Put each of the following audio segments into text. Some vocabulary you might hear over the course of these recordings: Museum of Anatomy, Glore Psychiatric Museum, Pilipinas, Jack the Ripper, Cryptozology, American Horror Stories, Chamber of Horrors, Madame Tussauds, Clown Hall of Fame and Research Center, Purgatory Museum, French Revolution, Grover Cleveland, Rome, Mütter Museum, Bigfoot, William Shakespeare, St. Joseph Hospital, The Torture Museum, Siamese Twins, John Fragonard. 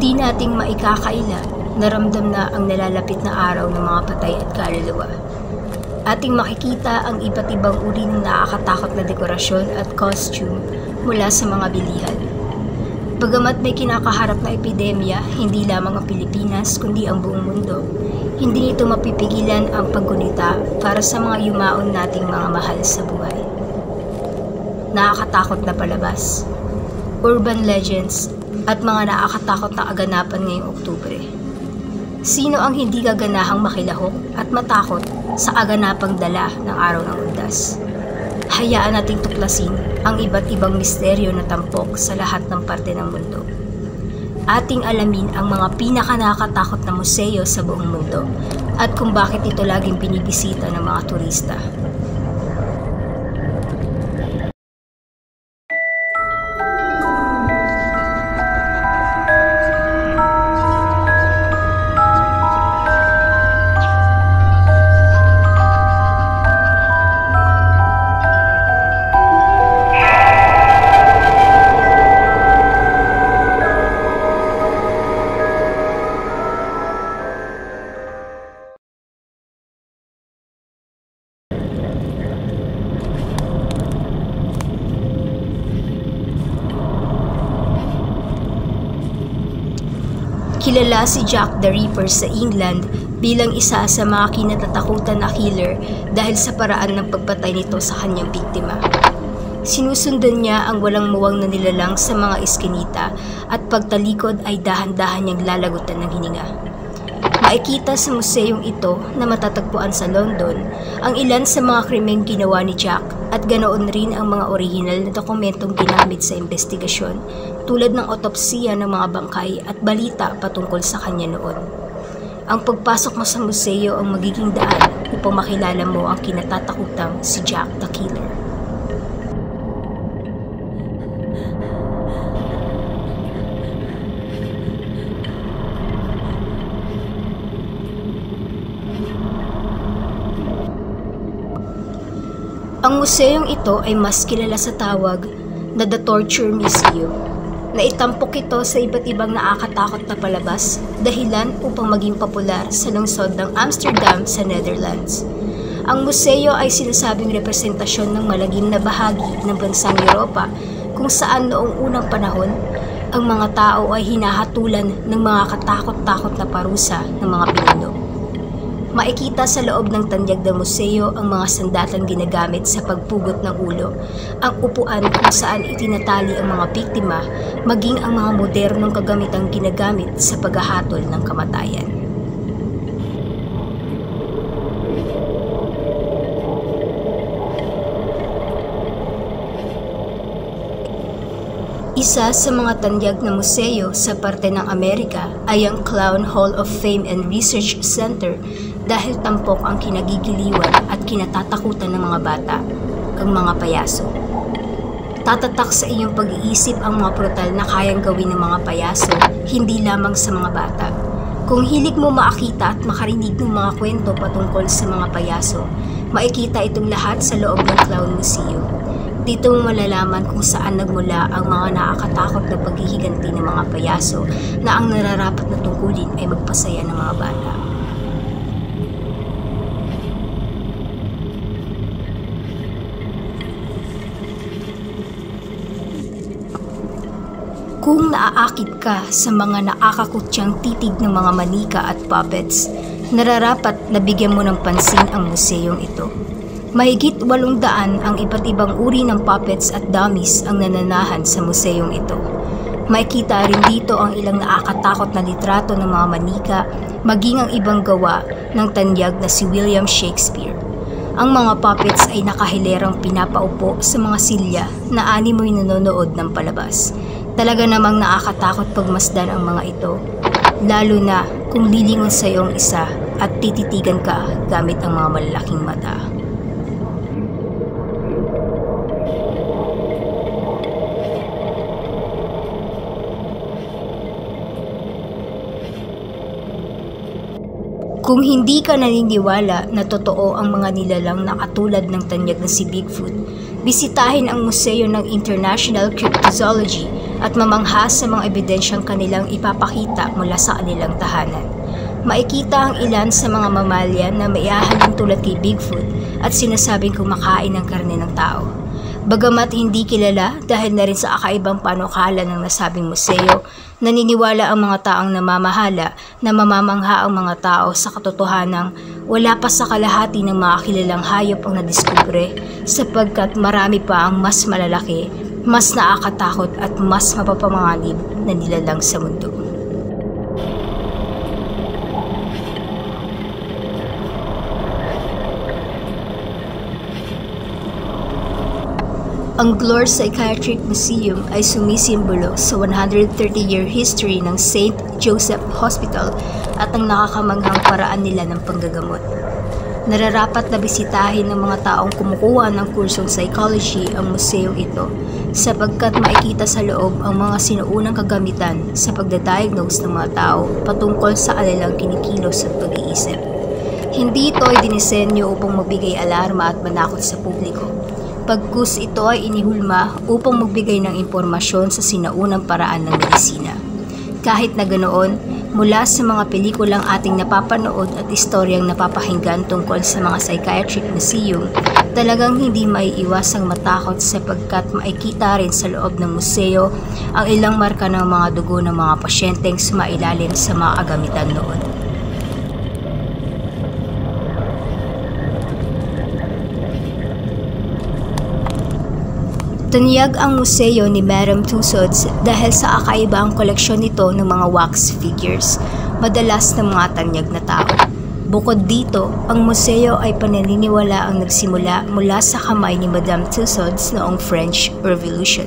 Hindi nating maikakaila na ramdam na ang nalalapit na araw ng mga patay at kaluluwa. Ating makikita ang iba't ibang uri ng nakakatakot na dekorasyon at costume mula sa mga bilihan. Bagamat may kinakaharap na epidemya, hindi lamang ang Pilipinas kundi ang buong mundo, hindi nito mapipigilan ang paggunita para sa mga yumaon nating mga mahal sa buhay. Nakakatakot na palabas, urban legends, at mga nakakatakot na kaganapan ngayong Oktubre. Sino ang hindi gaganahang makilahok at matakot sa kaganapang dala ng Araw ng Undas? Hayaan nating tuklasin ang iba't ibang misteryo na tampok sa lahat ng parte ng mundo. Ating alamin ang mga pinakanakatakot na museo sa buong mundo at kung bakit ito laging binibisita ng mga turista. Kilala si Jack the Ripper sa England bilang isa sa mga kinatatakutan na killer dahil sa paraan ng pagpatay nito sa kanyang biktima. Sinusundan niya ang walang muwang na nilalang sa mga iskinita at pagtalikod ay dahan-dahan niyang lalagutan ng hininga. Makikita sa museyong ito na matatagpuan sa London ang ilan sa mga krimeng ginawa ni Jack at ganoon rin ang mga orihinal na dokumentong ginamit sa investigasyon tulad ng otopsiya ng mga bangkay at balita patungkol sa kanya noon. Ang pagpasok mo sa museo ang magiging daan upang makilala mo ang kinatatakutang si Jack the Killer. Ang museyong ito ay mas kilala sa tawag na The Torture Museum, na itampok ito sa iba't ibang nakakatakot na palabas, dahilan upang maging popular sa lungsod ng Amsterdam sa Netherlands. Ang museo ay sinasabing representasyon ng malagim na bahagi ng bansang Europa kung saan noong unang panahon, ang mga tao ay hinahatulan ng mga katakot-takot na parusa ng mga pinuno. Makikita sa loob ng Tandyag na Museo ang mga sandatang ginagamit sa pagpugot ng ulo, ang upuan kung saan itinatali ang mga biktima, maging ang mga modernong kagamitang ginagamit sa paghahatol ng kamatayan. Isa sa mga tandyag na museo sa parte ng Amerika ay ang Clown Hall of Fame and Research Center dahil tampok ang kinagigiliwan at kinatatakutan ng mga bata, ang mga payaso. Tatatak sa iyong pag-iisip ang mga brutal na kayang gawin ng mga payaso, hindi lamang sa mga bata. Kung hilig mo makakita at makarinig ng mga kwento patungkol sa mga payaso, makikita itong lahat sa loob ng Clown Museum. Dito mo malalaman kung saan nagmula ang mga nakakatakot na paghihiganti ng mga payaso na ang nararapat na tungkulin ay magpasaya ng mga bata. Kung naaakit ka sa mga nakakakutyang titig ng mga manika at puppets, nararapat na bigyan mo ng pansin ang museyong ito. Mahigit 800 ang iba't ibang uri ng puppets at dummies ang nananahan sa museyong ito. Makikita rin dito ang ilang nakakatakot na litrato ng mga manika, maging ang ibang gawa ng tanyag na si William Shakespeare. Ang mga puppets ay nakahilerang pinapaupo sa mga silya na animoy nanonood ng palabas. Talaga namang nakakatakot pagmasdan ang mga ito, lalo na kung lilingon sa iyong isa at tititigan ka gamit ang mga malalaking mata. Kung hindi ka naniniwala na totoo ang mga nilalang na katulad ng tanyag na si Bigfoot, bisitahin ang Museo ng International Cryptozology at mamangha sa mga ebidensyang kanilang ipapakita mula sa kanilang tahanan. Makikita ang ilan sa mga mamalya na maihahalin tulad kay Bigfoot at sinasabing kumakain ng karne ng tao. Bagamat hindi kilala dahil na rin sa kakaibang panukala ng nasabing museo, naniniwala ang mga taong namamahala na mamamangha ang mga tao sa katotohanang wala pa sa kalahati ng mga kilalang hayop ang nadiskubre, sapagkat marami pa ang mas malalaki, mas nakakatakot at mas mapapamanganib na nilalang sa mundo. Ang Glore Psychiatric Museum ay sumisimbolo sa 130-year history ng St. Joseph Hospital at ang nakakamanghang paraan nila ng panggagamot. Nararapat na bisitahin ng mga taong kumukuha ng kursong psychology ang museo ito sapagkat makikita sa loob ang mga sinuunang kagamitan sa pagdadiagnose ng mga tao patungkol sa alilang kinikilos at pag-iisip. Hindi ito ay dinisenyo upang magbigay alarma at manakot sa publiko. Pagkus ito ay inihulma upang magbigay ng impormasyon sa sinaunang paraan ng medisina. Kahit na ganoon, mula sa mga pelikulang ating napapanood at istoryang napapakinggan tungkol sa mga psychiatric museum, talagang hindi maiiwasang matakot sapagkat makikita rin sa loob ng museo ang ilang marka ng mga dugo ng mga pasyenteng sumailalim sa mga kagamitan noon. Tunyag ang museo ni Madame Tussauds dahil sa kakaibang koleksyon nito ng mga wax figures, madalas na mga tanyag na tao. Bukod dito, ang museo ay pananiniwala ang nagsimula mula sa kamay ni Madame Tussauds noong French Revolution.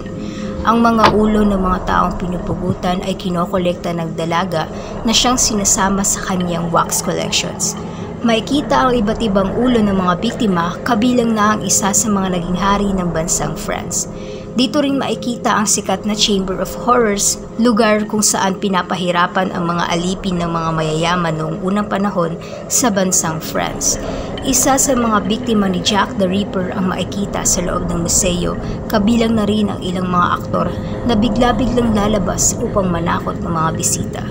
Ang mga ulo ng mga taong pinupugutan ay kinokolekta ng dalaga na siyang sinasama sa kanyang wax collections. Makikita ang iba't ibang ulo ng mga biktima kabilang na ang isa sa mga naging hari ng bansang France. Dito rin makikita ang sikat na Chamber of Horrors, lugar kung saan pinapahirapan ang mga alipin ng mga mayayaman noong unang panahon sa bansang France. Isa sa mga biktima ni Jack the Ripper ang makikita sa loob ng museo, kabilang na rin ang ilang mga aktor na bigla-biglang lalabas upang manakot ng mga bisita.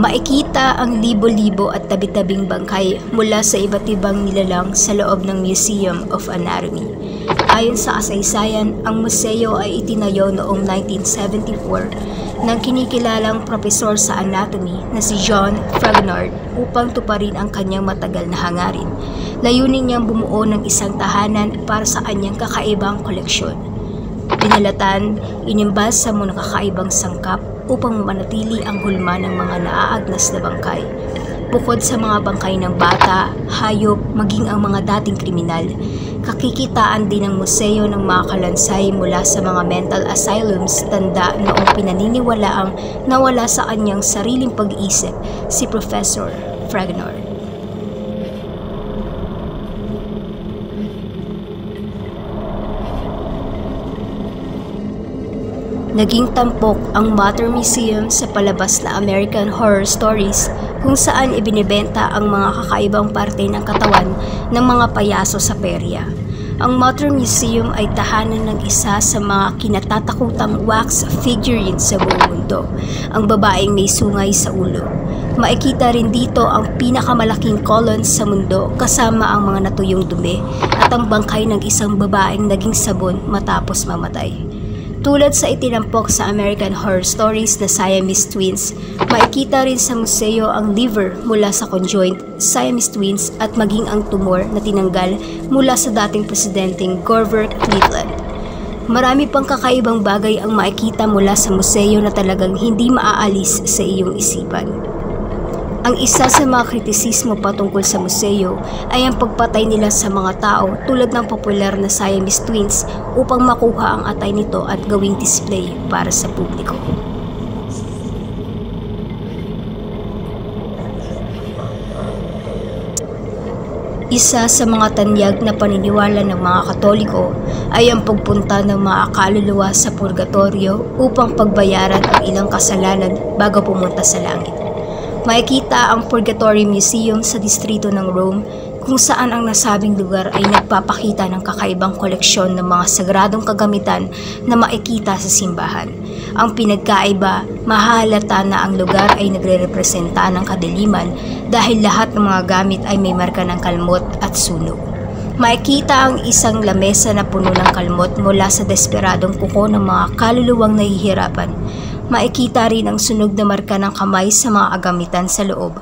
Makikita ang libo-libo at tabi-tabing bangkay mula sa iba't ibang nilalang sa loob ng Museum of Anatomy. Ayon sa kasaysayan, ang museo ay itinayo noong 1974 ng kinikilalang propesor sa anatomy na si John Fragonard upang tuparin ang kanyang matagal na hangarin. Layunin niyang bumuo ng isang tahanan para sa kanyang kakaibang koleksyon. Dinalatan, inimbas sa mga kakaibang sangkap upang manatili ang hulma ng mga naaagnas na bangkay. Bukod sa mga bangkay ng bata, hayop, maging ang mga dating kriminal, kakikitaan din ang museo ng mga kalansay mula sa mga mental asylums tanda noong pinaniniwalaang nawala sa kanyang sariling pag-isip si Professor Fragonard. Naging tampok ang Mütter Museum sa palabas na American Horror Stories kung saan ibinebenta ang mga kakaibang parte ng katawan ng mga payaso sa perya. Ang Mütter Museum ay tahanan ng isa sa mga kinatatakutang wax figurines sa buong mundo, ang babaeng may sungay sa ulo. Makikita rin dito ang pinakamalaking colon sa mundo kasama ang mga natuyong dumi at ang bangkay ng isang babaeng naging sabon matapos mamatay. Tulad sa itinampok sa American Horror Stories na Siamese Twins, makikita rin sa museo ang liver mula sa conjoined Siamese Twins at maging ang tumor na tinanggal mula sa dating presidenteng Grover Cleveland. Marami pang kakaibang bagay ang makikita mula sa museo na talagang hindi maaalis sa iyong isipan. Ang isa sa mga kritisismo patungkol sa museo ay ang pagpatay nila sa mga tao tulad ng popular na Siamese Twins upang makuha ang atay nito at gawing display para sa publiko. Isa sa mga tanyag na paniniwala ng mga Katoliko ay ang pagpunta ng mga kaluluwa sa purgatorio upang pagbayaran ang ilang kasalanan bago pumunta sa langit. makikita ang Purgatory Museum sa distrito ng Rome, kung saan ang nasabing lugar ay nagpapakita ng kakaibang koleksyon ng mga sagradong kagamitan na makikita sa simbahan. Ang pinagkaiba, mahalata na ang lugar ay nagre-representa ng kadiliman dahil lahat ng mga gamit ay may marka ng kalmot at sunog. Makikita ang isang lamesa na puno ng kalmot mula sa desperadong kuko ng mga kaluluwang nahihirapan. Makikita rin ang sunog na marka ng kamay sa mga agamitan sa loob.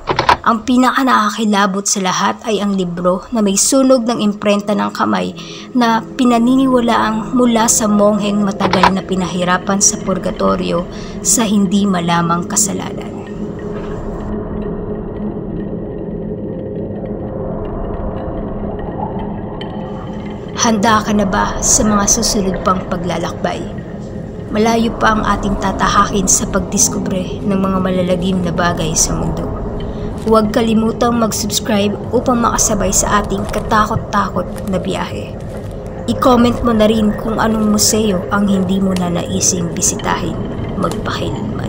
Ang pinakanakakilabot sa lahat ay ang libro na may sunog ng imprenta ng kamay na pinaniniwalaang mula sa mongheng matagal na pinahirapan sa purgatorio sa hindi malamang kasalanan. Handa ka na ba sa mga susunod pang paglalakbay? Malayo pa ang ating tatahakin sa pagdiskubre ng mga malalagim na bagay sa mundo. Huwag kalimutang mag-subscribe upang makasabay sa ating katakot-takot na biyahe. I-comment mo na rin kung anong museo ang hindi mo na naising bisitahin magpakilanman.